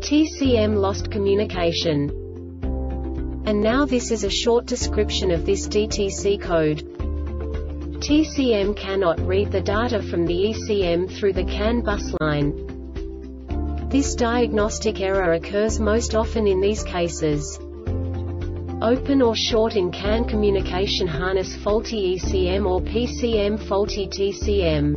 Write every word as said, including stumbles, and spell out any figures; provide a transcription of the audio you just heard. T C M lost communication. And now this is a short description of this D T C code. T C M cannot read the data from the E C M through the C A N bus line. This diagnostic error occurs most often in these cases: open or short in C A N communication harness, faulty E C M or P C M, faulty T C M.